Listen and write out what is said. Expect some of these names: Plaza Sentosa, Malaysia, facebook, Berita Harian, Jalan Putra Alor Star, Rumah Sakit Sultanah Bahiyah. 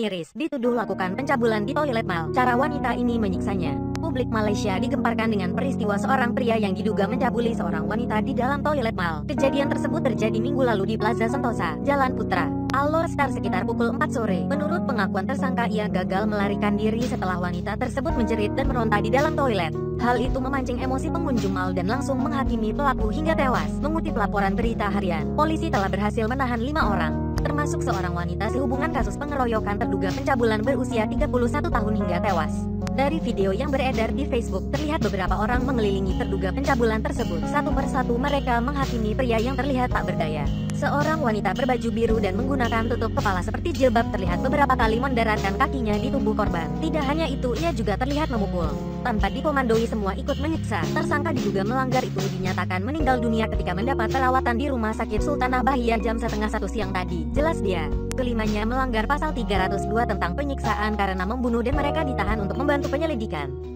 Niris dituduh lakukan pencabulan di toilet mal. Cara wanita ini menyiksanya. Publik Malaysia digemparkan dengan peristiwa seorang pria yang diduga mencabuli seorang wanita di dalam toilet mal. Kejadian tersebut terjadi minggu lalu di Plaza Sentosa, Jalan Putra Alor Star sekitar pukul 4 sore. Menurut pengakuan tersangka, ia gagal melarikan diri setelah wanita tersebut menjerit dan meronta di dalam toilet. Hal itu memancing emosi pengunjung mal dan langsung menghakimi pelaku hingga tewas. Mengutip laporan Berita Harian, polisi telah berhasil menahan 5 orang. Termasuk seorang wanita sehubungan kasus pengeroyokan terduga pencabulan berusia 31 tahun hingga tewas. Dari video yang beredar di Facebook, terlihat beberapa orang mengelilingi terduga pencabulan tersebut. Satu persatu mereka menghakimi pria yang terlihat tak berdaya. Seorang wanita berbaju biru dan menggunakan tutup kepala seperti jilbab terlihat beberapa kali mendaratkan kakinya di tubuh korban. Tidak hanya itu, ia juga terlihat memukul. Tanpa dikomandoi, semua ikut menyiksa. Tersangka diduga melanggar itu dinyatakan meninggal dunia ketika mendapat perawatan di Rumah Sakit Sultanah Bahiyah jam 12:30 siang tadi. Jelas dia, kelimanya melanggar pasal 302 tentang penyiksaan karena membunuh dan mereka ditahan untuk membantu penyelidikan.